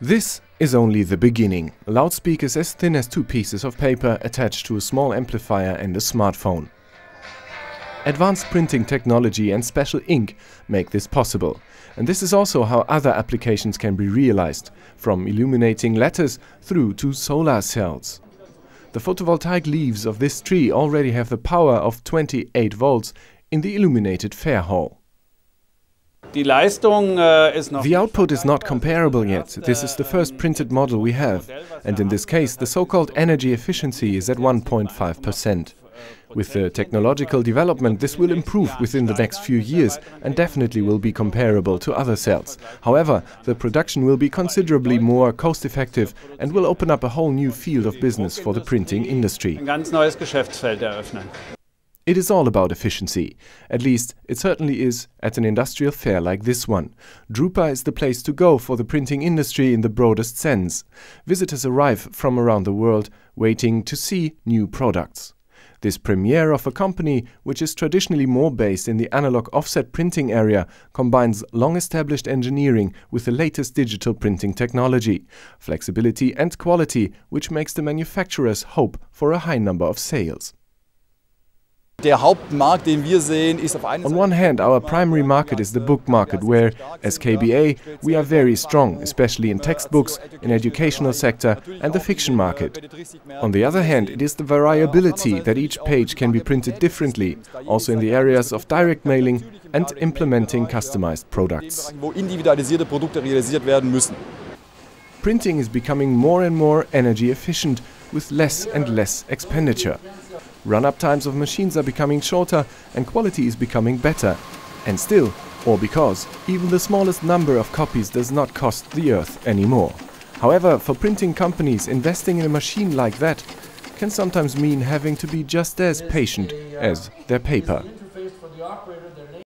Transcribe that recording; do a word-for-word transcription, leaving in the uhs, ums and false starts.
This is only the beginning. Loudspeakers as thin as two pieces of paper attached to a small amplifier and a smartphone. Advanced printing technology and special ink make this possible. And this is also how other applications can be realized, from illuminating letters through to solar cells. The photovoltaic leaves of this tree already have the power of twenty-eight volts in the illuminated fair hall. The output is not comparable yet. This is the first printed model we have, and in this case the so-called energy efficiency is at one point five percent. With the technological development this will improve within the next few years and definitely will be comparable to other cells. However, the production will be considerably more cost-effective and will open up a whole new field of business for the printing industry. It is all about efficiency. At least, it certainly is at an industrial fair like this one. Drupa is the place to go for the printing industry in the broadest sense. Visitors arrive from around the world, waiting to see new products. This premiere of a company, which is traditionally more based in the analog offset printing area, combines long-established engineering with the latest digital printing technology, flexibility and quality, which makes the manufacturers hope for a high number of sales. On one hand, our primary market is the book market, where, as K B A, we are very strong, especially in textbooks, in educational sector and the fiction market. On the other hand, it is the variability that each page can be printed differently, also in the areas of direct mailing and implementing customized products. Printing is becoming more and more energy efficient, with less and less expenditure. Run-up times of machines are becoming shorter and quality is becoming better. And still, or because, even the smallest number of copies does not cost the earth anymore. However, for printing companies, investing in a machine like that can sometimes mean having to be just as patient as their paper.